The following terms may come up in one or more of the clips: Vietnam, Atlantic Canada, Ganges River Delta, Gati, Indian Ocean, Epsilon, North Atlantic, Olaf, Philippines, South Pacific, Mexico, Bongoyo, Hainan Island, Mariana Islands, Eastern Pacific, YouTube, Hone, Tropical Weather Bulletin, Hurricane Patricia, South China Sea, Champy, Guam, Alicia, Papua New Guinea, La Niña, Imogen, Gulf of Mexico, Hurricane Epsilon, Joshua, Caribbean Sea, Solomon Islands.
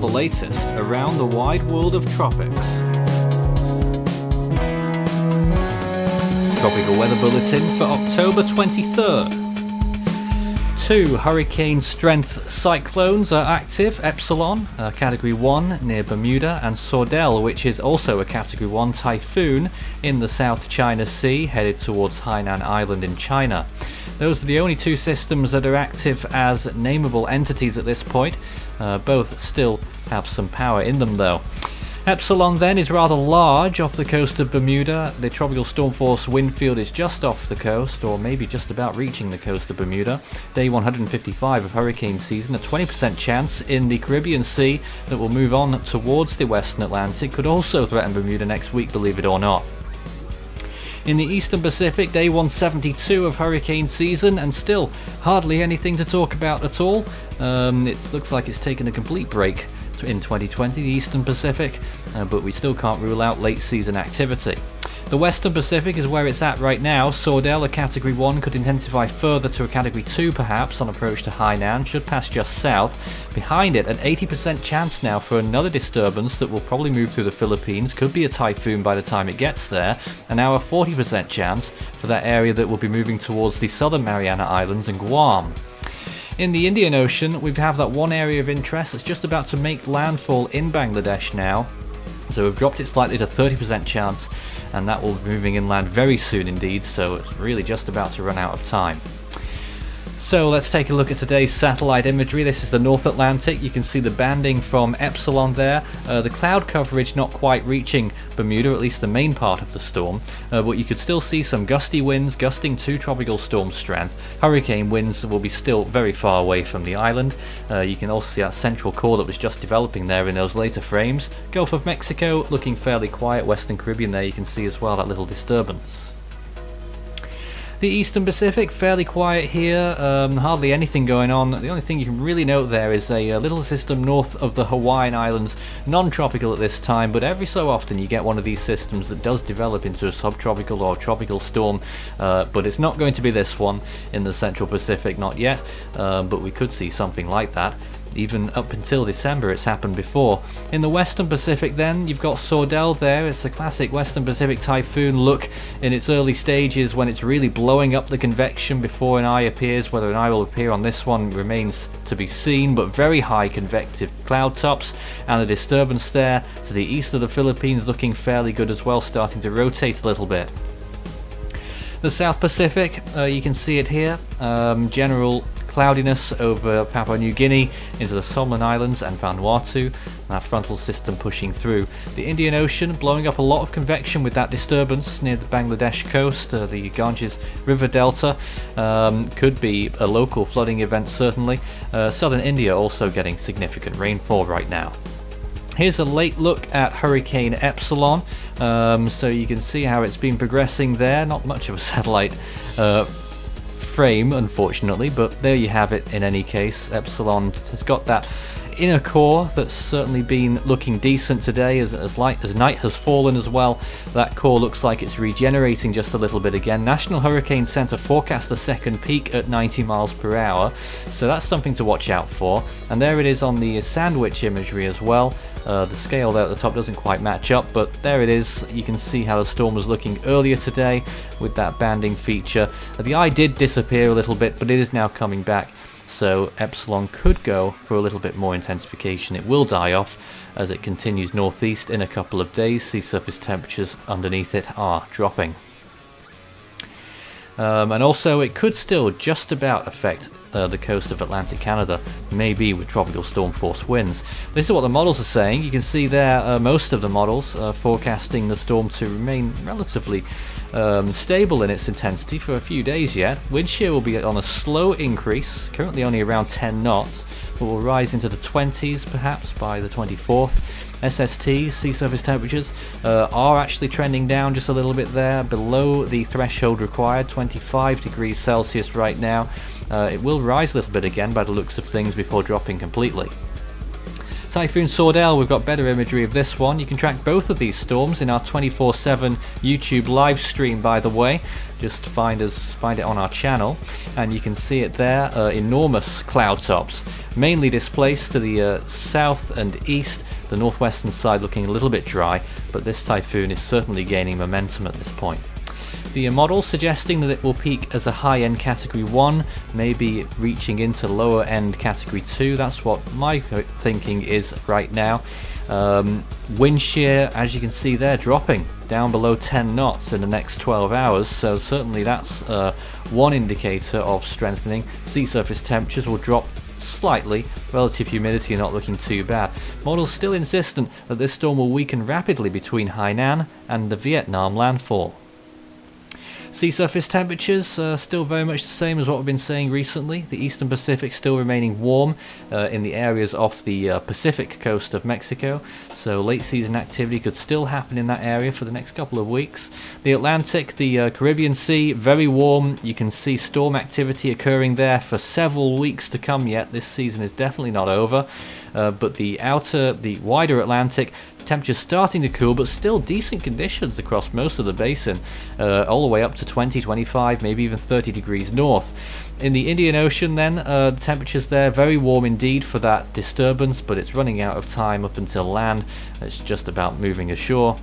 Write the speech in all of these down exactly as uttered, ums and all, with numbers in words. the latest around the wide world of tropics. Tropical Weather Bulletin for October twenty-third. Two hurricane strength cyclones are active: Epsilon, a Category one near Bermuda, and Saudel, which is also a Category one typhoon in the South China Sea headed towards Hainan Island in China. Those are the only two systems that are active as nameable entities at this point. Uh, both still have some power in them though. Epsilon then is rather large off the coast of Bermuda. The tropical storm force wind field is just off the coast, or maybe just about reaching the coast of Bermuda. Day one hundred fifty-five of hurricane season, a twenty percent chance in the Caribbean Sea that will move on towards the Western Atlantic. Could also threaten Bermuda next week, believe it or not. In the Eastern Pacific, day one seventy-two of hurricane season, and still hardly anything to talk about at all. Um, it looks like it's taken a complete break in twenty twenty, the Eastern Pacific, uh, but we still can't rule out late season activity. The Western Pacific is where it's at right now. Saudel, a Category one, could intensify further to a Category two perhaps on approach to Hainan, should pass just south. Behind it, an eighty percent chance now for another disturbance that will probably move through the Philippines, could be a typhoon by the time it gets there, and now a forty percent chance for that area that will be moving towards the southern Mariana Islands and Guam. In the Indian Ocean, we have that one area of interest that's just about to make landfall in Bangladesh now. So we've dropped it slightly to thirty percent chance, and that will be moving inland very soon indeed, so it's really just about to run out of time. So let's take a look at today's satellite imagery. This is the North Atlantic. You can see the banding from Epsilon there. Uh, the cloud coverage not quite reaching Bermuda, at least the main part of the storm, uh, but you could still see some gusty winds, gusting to tropical storm strength. Hurricane winds will be still very far away from the island. Uh, you can also see that central core that was just developing there in those later frames. Gulf of Mexico looking fairly quiet. Western Caribbean there you can see as well, that little disturbance. The Eastern Pacific, fairly quiet here, um, hardly anything going on. The only thing you can really note there is a, a little system north of the Hawaiian Islands, non-tropical at this time, but every so often you get one of these systems that does develop into a subtropical or tropical storm, uh, but it's not going to be this one in the Central Pacific, not yet, um, but we could see something like that. Even up until December it's happened before. In the Western Pacific then, you've got Saudel there. It's a classic Western Pacific typhoon look in its early stages when it's really blowing up the convection before an eye appears. Whether an eye will appear on this one remains to be seen, but very high convective cloud tops and a disturbance there to the east of the Philippines looking fairly good as well, starting to rotate a little bit. The South Pacific, uh, you can see it here, um, general cloudiness over Papua New Guinea into the Solomon Islands and Vanuatu, that frontal system pushing through. The Indian Ocean blowing up a lot of convection with that disturbance near the Bangladesh coast, uh, the Ganges River Delta, um, could be a local flooding event certainly. Uh, southern India also getting significant rainfall right now. Here's a late look at Hurricane Epsilon, um, so you can see how it's been progressing there. Not much of a satellite uh, frame, unfortunately, but there you have it in any case. Epsilon has got that inner core that's certainly been looking decent today as, as light as night has fallen as well. That core looks like it's regenerating just a little bit again. National Hurricane Center forecasts the second peak at ninety miles per hour, so that's something to watch out for. And there it is on the sandwich imagery as well. Uh, the scale there at the top doesn't quite match up, but there it is. You can see how the storm was looking earlier today with that banding feature. The eye did disappear a little bit, but it is now coming back. So Epsilon could go for a little bit more intensification. It will die off as it continues northeast in a couple of days. Sea surface temperatures underneath it are dropping. Um, and also it could still just about affect Uh, the coast of Atlantic Canada, maybe with tropical storm force winds. This is what the models are saying. You can see there uh, most of the models uh, forecasting the storm to remain relatively um, stable in its intensity for a few days yet. Wind shear will be on a slow increase, currently only around ten knots, but will rise into the twenties perhaps by the twenty-fourth. S S Ts, sea surface temperatures, uh, are actually trending down just a little bit there, below the threshold required, twenty-five degrees Celsius right now. Uh, it will rise a little bit again by the looks of things before dropping completely. Typhoon Saudel, we've got better imagery of this one. You can track both of these storms in our twenty-four seven YouTube live stream, by the way. Just find us, find it on our channel, and you can see it there. Uh, enormous cloud tops, mainly displaced to the uh, south and east. The northwestern side looking a little bit dry, but this typhoon is certainly gaining momentum at this point. The model suggesting that it will peak as a high-end category one, maybe reaching into lower-end category two. That's what my thinking is right now. Um, wind shear, as you can see there, dropping down below ten knots in the next twelve hours, so certainly that's uh, one indicator of strengthening. Sea surface temperatures will drop slightly, relative humidity not looking too bad. Models still insistent that this storm will weaken rapidly between Hainan and the Vietnam landfall. Sea surface temperatures are uh, still very much the same as what we've been saying recently. The Eastern Pacific still remaining warm uh, in the areas off the uh, Pacific coast of Mexico, so late season activity could still happen in that area for the next couple of weeks. The Atlantic, the uh, Caribbean Sea, very warm. You can see storm activity occurring there for several weeks to come yet. This season is definitely not over, uh, but the outer, the wider Atlantic, temperatures starting to cool, but still decent conditions across most of the basin, uh, all the way up to twenty, twenty-five, maybe even thirty degrees north. In the Indian Ocean then, uh, the temperatures there very warm indeed for that disturbance, but it's running out of time up until land. It's just about moving ashore.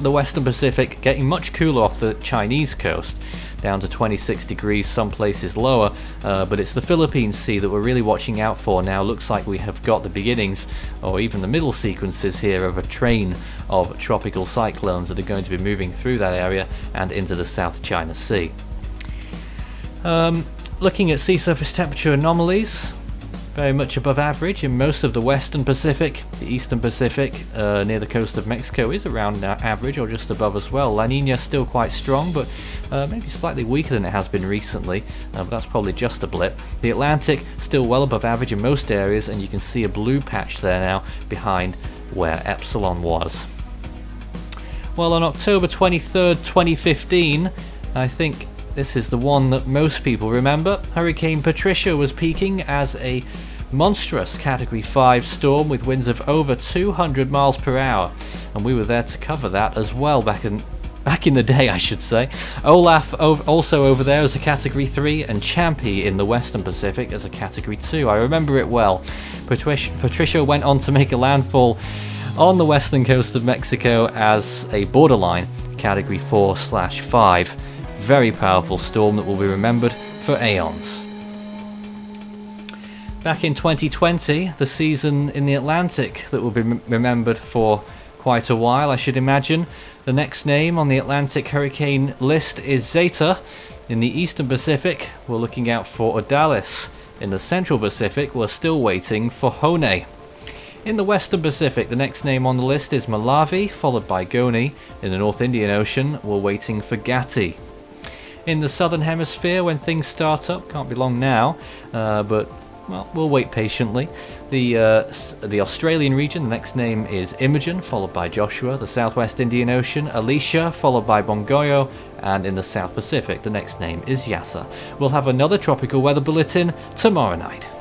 The Western Pacific getting much cooler off the Chinese coast, down to twenty-six degrees, some places lower, uh, but it's the Philippine Sea that we're really watching out for now. Looks like we have got the beginnings, or even the middle sequences here, of a train of tropical cyclones that are going to be moving through that area and into the South China Sea. Um, looking at sea surface temperature anomalies, very much above average in most of the Western Pacific. The Eastern Pacific uh, near the coast of Mexico is around average or just above as well. La Niña still quite strong, but uh, maybe slightly weaker than it has been recently, uh, but that's probably just a blip. The Atlantic still well above average in most areas, and you can see a blue patch there now behind where Epsilon was. Well, on October twenty-third, twenty fifteen, I think this is the one that most people remember. Hurricane Patricia was peaking as a monstrous Category five storm with winds of over two hundred miles per hour, and we were there to cover that as well back in back in the day, I should say. Olaf also over there as a Category three, and Champy in the Western Pacific as a Category two. I remember it well. Patricia went on to make a landfall on the western coast of Mexico as a borderline Category four slash five. Very powerful storm that will be remembered for aeons. Back in twenty twenty, the season in the Atlantic that will be remembered for quite a while, I should imagine. The next name on the Atlantic hurricane list is Zeta. In the Eastern Pacific, we're looking out for Odalis. In the Central Pacific, we're still waiting for Hone. In the Western Pacific, the next name on the list is Malawi, followed by Goni. In the North Indian Ocean, we're waiting for Gati. In the southern hemisphere, when things start up, can't be long now, uh, but well, we'll wait patiently. The uh, the Australian region, the next name is Imogen, followed by Joshua. The southwest Indian Ocean, Alicia, followed by Bongoyo, and in the South Pacific, the next name is Yasa. We'll have another tropical weather bulletin tomorrow night.